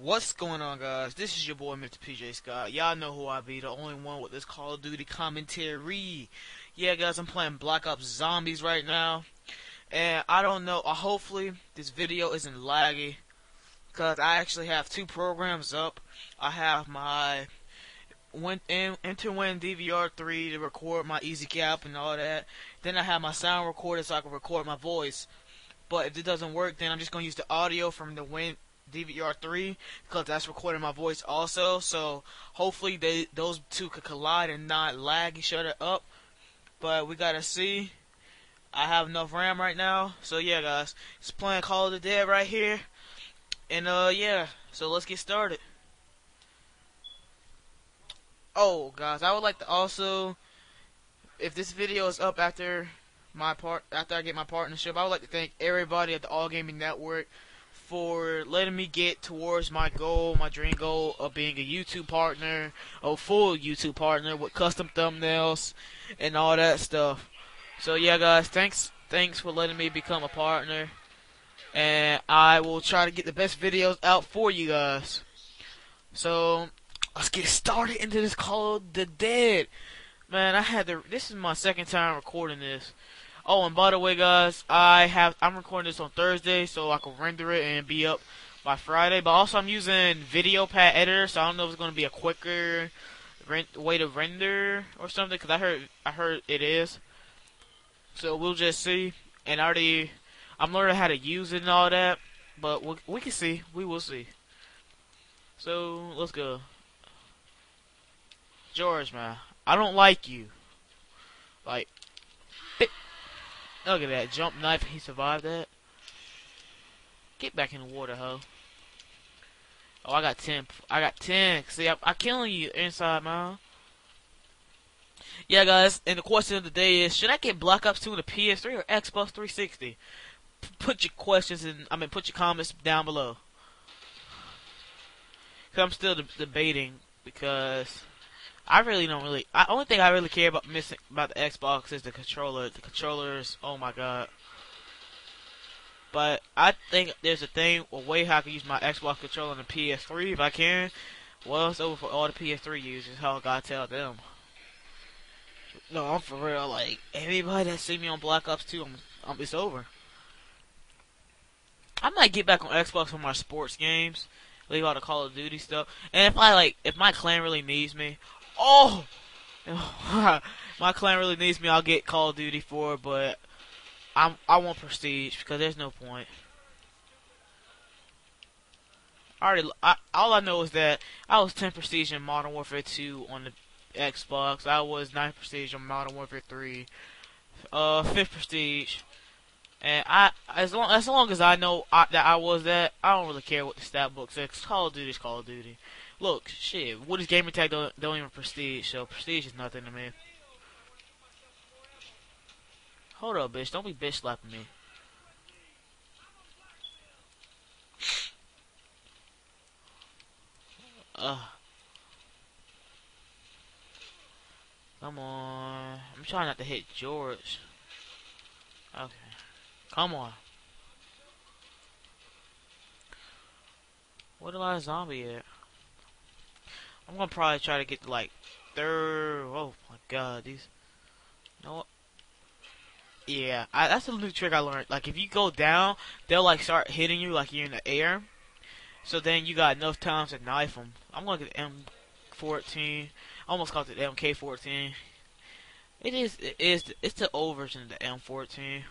What's going on, guys? This is your boy Mr. PJ Scott. Y'all know who I be, the only one with this Call of Duty commentary. Yeah, guys, I'm playing Black Ops Zombies right now. And I don't know, hopefully this video isn't laggy, because I actually have two programs up. I have my WinDVR-3 to record my EasyCap and all that. Then I have my sound recorder so I can record my voice. But if it doesn't work, then I'm just going to use the audio from the WinDVR3, because that's recording my voice also. So hopefully those two could collide and not lag each other up, but we gotta see. I have enough RAM right now, so yeah, guys, it's playing Call of the Dead right here, and yeah, so let's get started. Oh, guys, I would like to also, if this video is up after I get my partnership, I would like to thank everybody at the All Gaming Network for letting me get towards my goal, my dream goal of being a YouTube partner, a full YouTube partner with custom thumbnails and all that stuff. So yeah, guys, thanks for letting me become a partner, and I will try to get the best videos out for you guys. So let's get started into this Call of the Dead. Man, this is my second time recording this. Oh, and by the way, guys, I'm recording this on Thursday, so I can render it and be up by Friday. But also, I'm using VideoPad Editor, so I don't know if it's gonna be a quicker way to render or something, because I heard it is. So we'll just see. And I'm learning how to use it and all that, but we can see. We will see. So let's go, George, man. I don't like you. Like. Look at that jump knife, he survived that. Get back in the water, ho. Oh, I got 10. I got 10. See, I'm killing you inside, man. Yeah, guys, and the question of the day is, should I get Black Ops 2 on the PS3 or Xbox 360? Put your comments down below. Cause I'm still debating, because I only thing I really care about about the Xbox is the controller. The controllers, oh my god. But I think there's a way how I can use my Xbox controller on the PS3 if I can. Well, it's over for all the PS3 users, how God tell them. No, I'm for real, like, everybody that see me on Black Ops 2, it's over. I might get back on Xbox for my sports games. Leave all the Call of Duty stuff. And if my clan really needs me, oh, my clan really needs me, I'll get Call of Duty 4, but I want prestige, because there's no point. All I know is that I was 10 prestige in Modern Warfare 2 on the Xbox. I was 9 prestige on Modern Warfare 3, 5th prestige, and as long as I know that I was that, I don't really care what the stat book says. Call of Duty is Call of Duty. Look, shit, what is gamer tag? Don't even prestige, so prestige is nothing to me. Hold up, bitch, don't be bitch slapping me. Come on. I'm trying not to hit George. Okay. Come on. What am I zombie at? I'm gonna probably try to get to like third. Oh my god, these. You know what? Yeah, that's a new trick I learned. Like, if you go down, they'll like start hitting you like you're in the air. So then you got enough time to knife them. I'm gonna get the M14. I almost called it the MK14. It's the old version of the M14.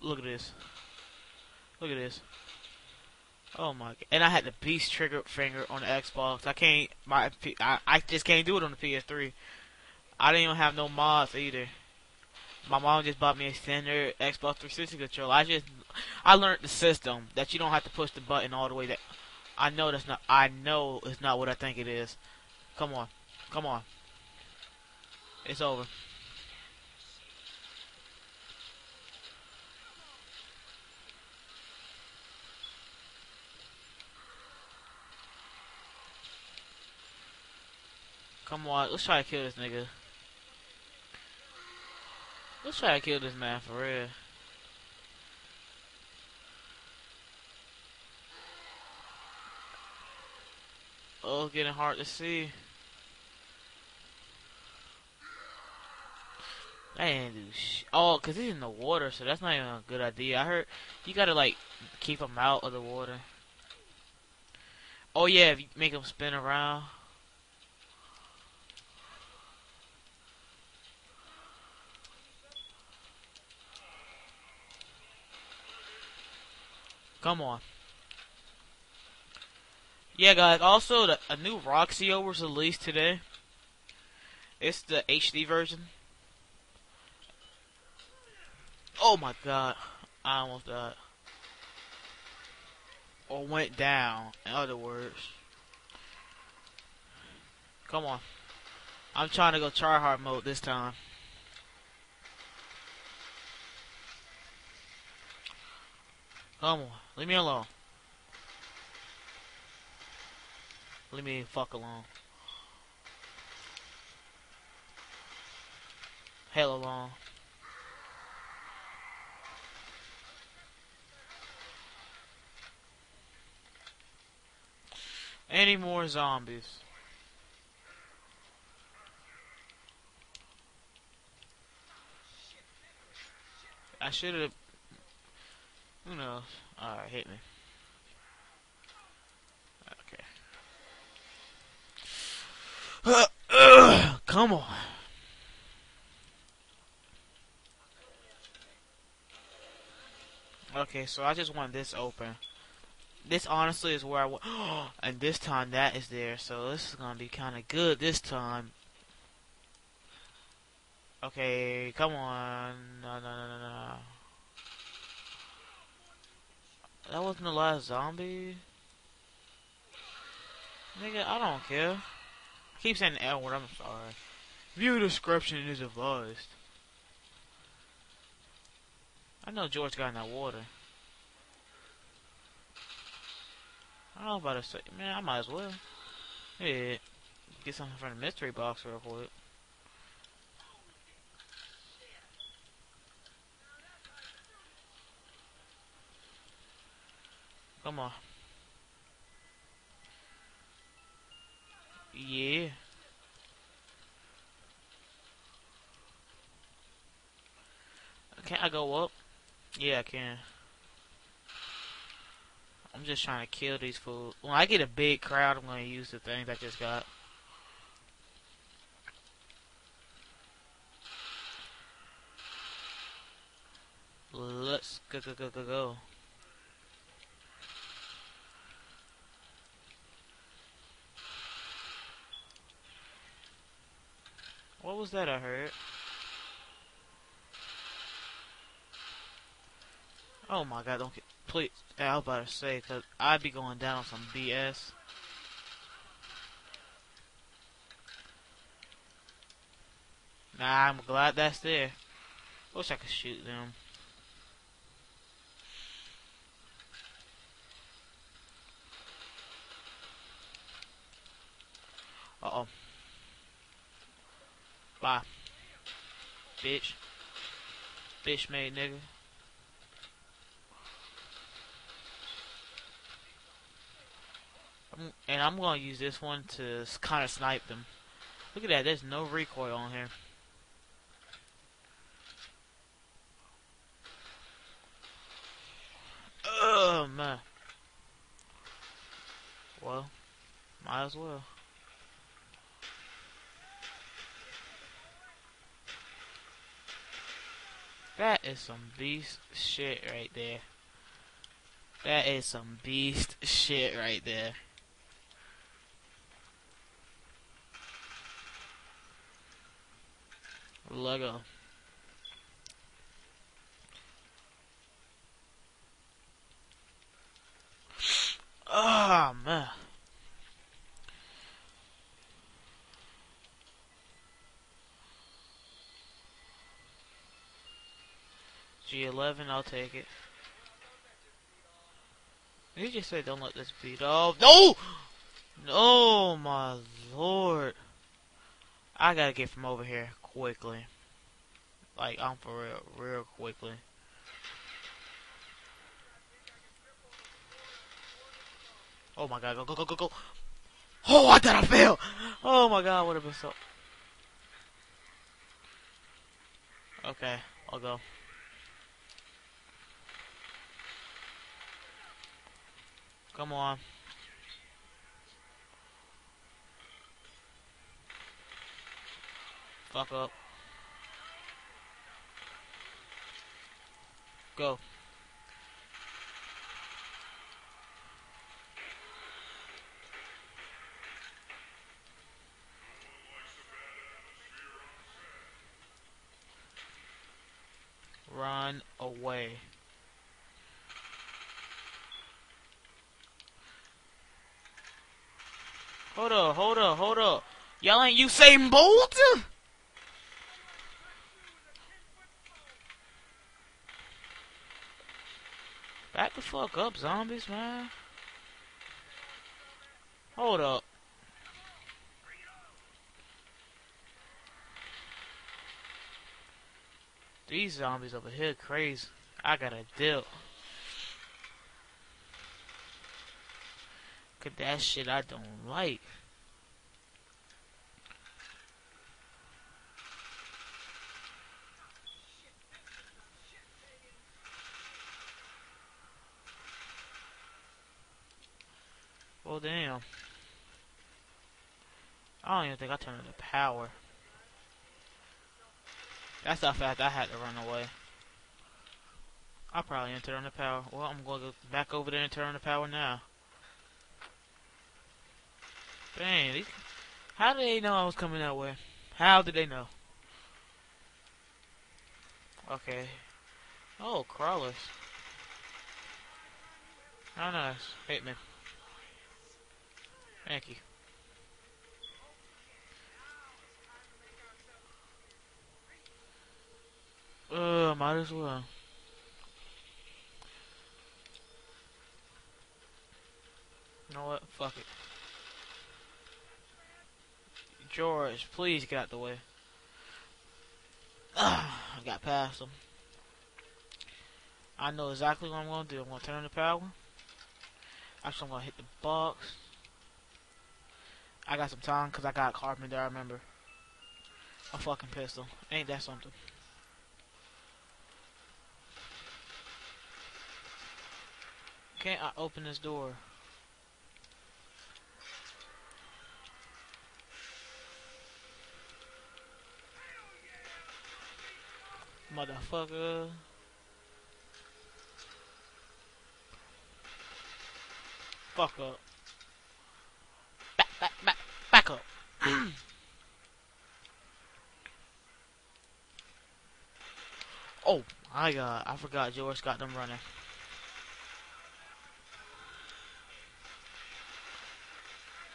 Look at this. Look at this. Oh my god. And I had the beast trigger finger on the Xbox. I just can't do it on the PS3. I didn't even have no mods either. My mom just bought me a standard Xbox 360 controller. I learned the system that you don't have to push the button all the way that I know it's not what I think it is. Come on. Come on. It's over. Come on, let's try to kill this nigga. Let's try to kill this man for real. Oh, it's getting hard to see. I didn't do shit. Oh, cause he's in the water, so that's not even a good idea. I heard you gotta like keep him out of the water. Oh yeah, if you make him spin around. Come on. Yeah, guys. Also, a new Roxy Overs released today. It's the HD version. Oh my god, I almost died. Or went down, in other words. Come on. I'm trying to go tryhard mode this time. Come on, leave me alone. Leave me the fuck alone. Hell alone. Any more zombies? I should have. Who knows? Alright, hit me. Okay. Come on. Okay, so I just want this open. This honestly is where I want, and this time that is there, so this is gonna be kind of good this time. Okay, come on, no. That wasn't the last zombie, nigga. I don't care. I keep saying the L word. I'm sorry. View description is advised. I know George got in that water. I was about to say, man, I might as well. Yeah, get something from the mystery box real quick. Come on. Yeah. Can't I go up? Yeah, I can. I'm just trying to kill these fools. When I get a big crowd, I'm going to use the things I just got. Let's go. What was that I heard? Oh my god, don't get... Please, I was about to say, because I'd be going down on some BS. Nah, I'm glad that's there. Wish I could shoot them. Uh-oh. Bye. Bitch. Bitch made nigga. And I'm going to use this one to kind of snipe them. Look at that. There's no recoil on here. Oh, man. Well, might as well. That is some beast shit right there. That is some beast shit right there. Lego. Ah, oh, man. G11, I'll take it. Did you just say don't let this beat off? No! No, my lord. I gotta get from over here quickly. Like, I'm for real, real quickly. Oh my god, go, go, go, go, go. Oh, I thought I failed. Oh my god, would have been so. Okay, I'll go. Come on. Fuck up. Go. Run away. Hold up, hold up, hold up. Y'all ain't Usain Bolt? Back the fuck up, zombies, man. Hold up. These zombies over here crazy. I got a deal. Cause that shit I don't like. Well, damn. I don't even think I turned on the power. That's how fast I had to run away. I probably didn't turn on the power. Well, I'm going to go back over there and turn on the power now. Dang, these, how did they know I was coming that way? How did they know? Okay. Oh, crawlers. How nice. Hit me. Thank you. Might as well. You know what? Fuck it. George, please get out the way. I got past him. I know exactly what I'm gonna do. I'm gonna turn on the power. Actually, I'm gonna hit the box. I got some time because I got a carpenter, I remember. A fucking pistol. Ain't that something? Can't I open this door? Motherfucker. Fuck up. Back up. Oh my god, I forgot George got them running.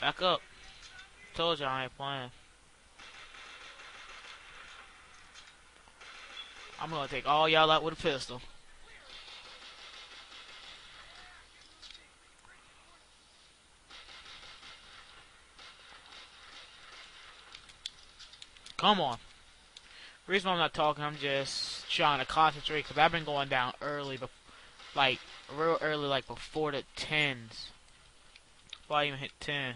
Back up. Told y'all I ain't playing. I'm gonna take all y'all out with a pistol. Come on. The reason why I'm not talking, I'm just trying to concentrate because I've been going down early, but like real early, like before the 10s. Before I even hit 10.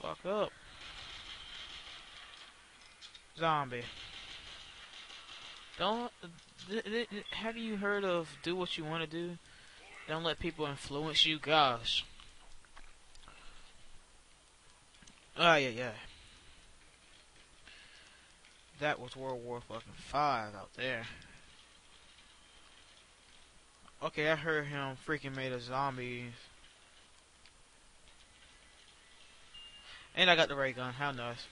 Fuck up. Zombie. Don't. Have you heard of do what you want to do? Don't let people influence you, gosh. Oh, yeah, yeah. That was World War fucking 5 out there. Okay, I heard him freaking made a zombie. And I got the ray gun. How nice.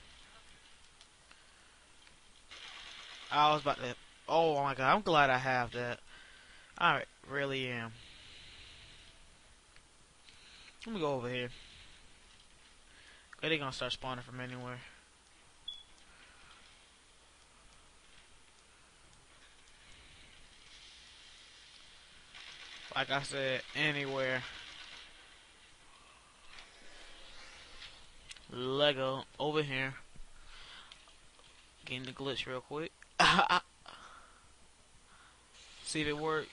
I was about to. Oh my god, I'm glad I have that. I really am. Let me go over here. But they're gonna start spawning from anywhere. Like I said, anywhere. Lego over here. Getting the glitch real quick. See if it works.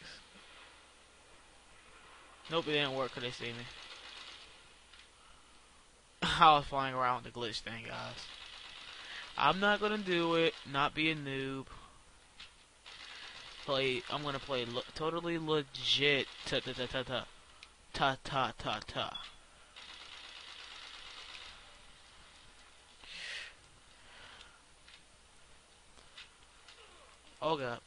Nope, it didn't work because they see me. I was flying around with the glitch thing, guys. I'm not gonna do it. Not be a noob. I'm gonna play totally legit. Oh god.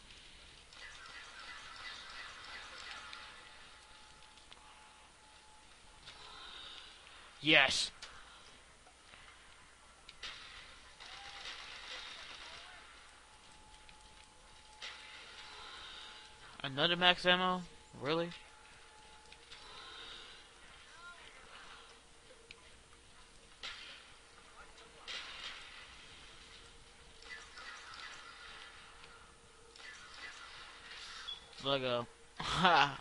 Yes. Another max ammo? Really? Lego. Ha!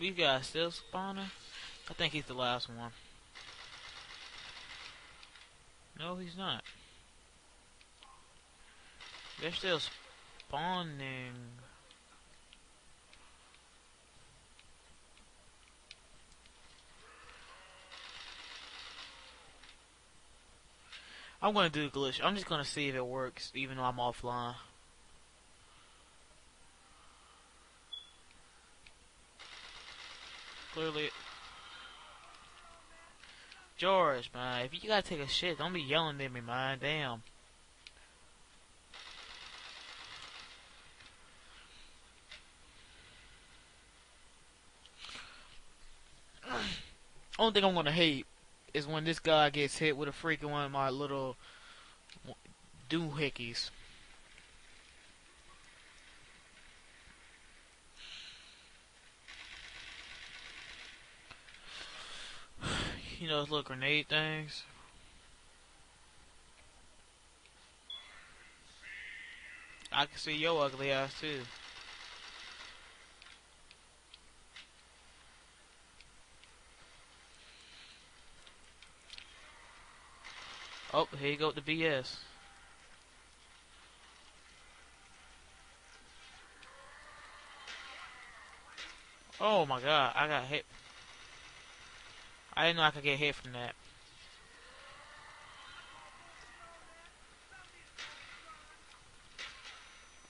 These guys still spawning? I think he's the last one. No, he's not. They're still spawning. I'm gonna do the glitch. I'm just gonna see if it works, even though I'm offline. Clearly. George, man, if you gotta take a shit, don't be yelling at me, man. Damn. Only thing I'm gonna hate is when this guy gets hit with a freaking one of my little doohickeys. You know, those little grenade things. I can see your ugly eyes too. Oh, here you go with the BS. Oh my god, I got hit. I didn't know I could get hit from that.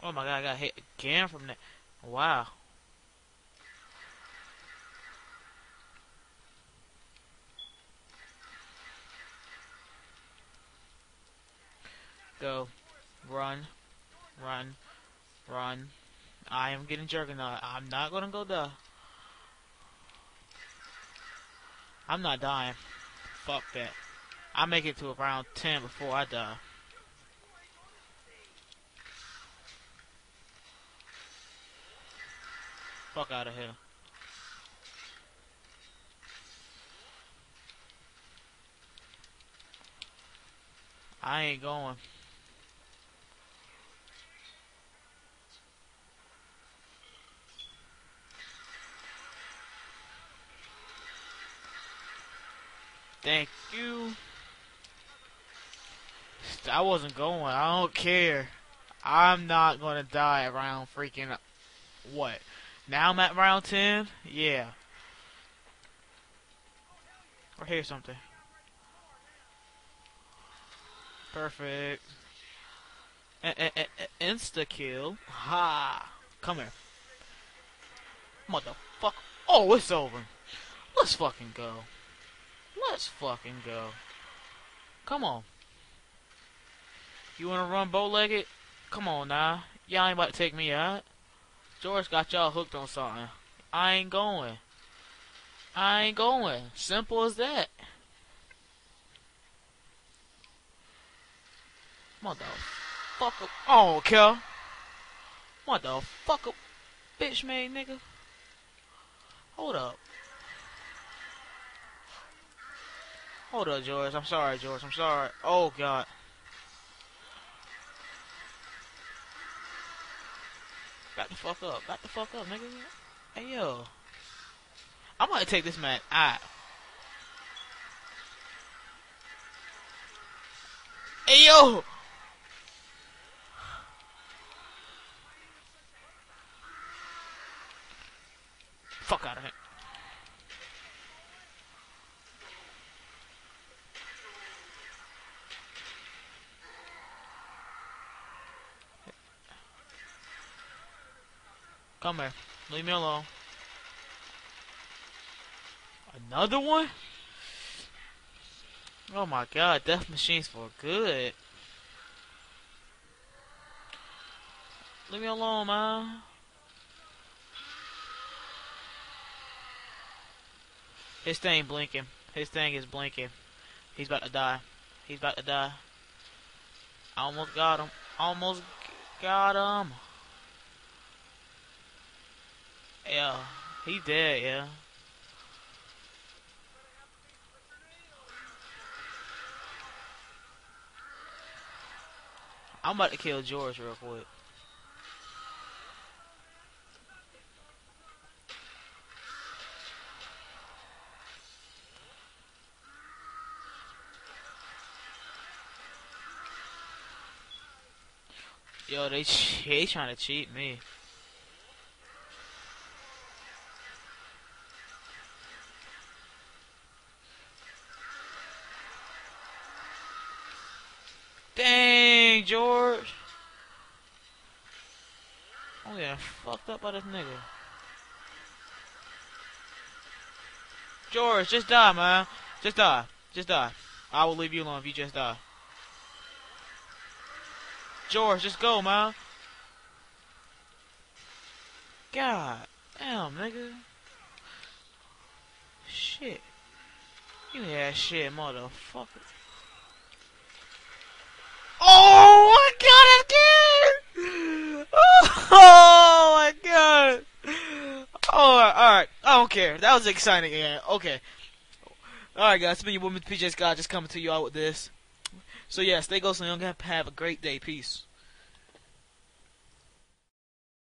Oh my god, I got hit again from that. Wow. Go. Run. Run. Run. I am getting juggernaut. I'm not gonna go die. I'm not dying. Fuck that. I make it to around 10 before I die. Fuck out of here. I ain't going. Thank you. I wasn't going. I don't care. I'm not gonna die around freaking what? Now I'm at round 10? Yeah. Or hear something. Perfect. Insta kill. Ha! Come here, motherfucker. Oh, it's over. Let's fucking go. Let's fucking go. Come on. You wanna run bow-legged? Come on now. Y'all ain't about to take me out. George got y'all hooked on something. I ain't going. I ain't going. Simple as that. Motherfucker. Oh, kill. What the fuck, bitch made nigga? Hold up, George. I'm sorry, George. I'm sorry. Oh God. Back the fuck up. Back the fuck up, nigga. Hey yo. I'm gonna take this man out. Hey yo. Fuck out of here. Come here. Leave me alone. Another one? Oh my God, death machines for good. Leave me alone, man. His thing blinking. His thing is blinking. He's about to die. He's about to die. I almost got him. Almost got him. Yeah, he dead, yeah. I'm about to kill George real quick. Yo, they trying to cheat me. Dang, George. I'm getting fucked up by this nigga. George, just die, man. Just die. Just die. I will leave you alone if you just die. George, just go, man. God damn, nigga. Shit. You had shit, motherfucker. Oh my God, I'm scared! Oh my God. Oh, alright. I don't care. That was exciting, yeah. Okay. Alright, guys. It's been your boy, Mr. PJ Scott, just coming to you out with this. So yes, stay ghostly young. Have a great day. Peace.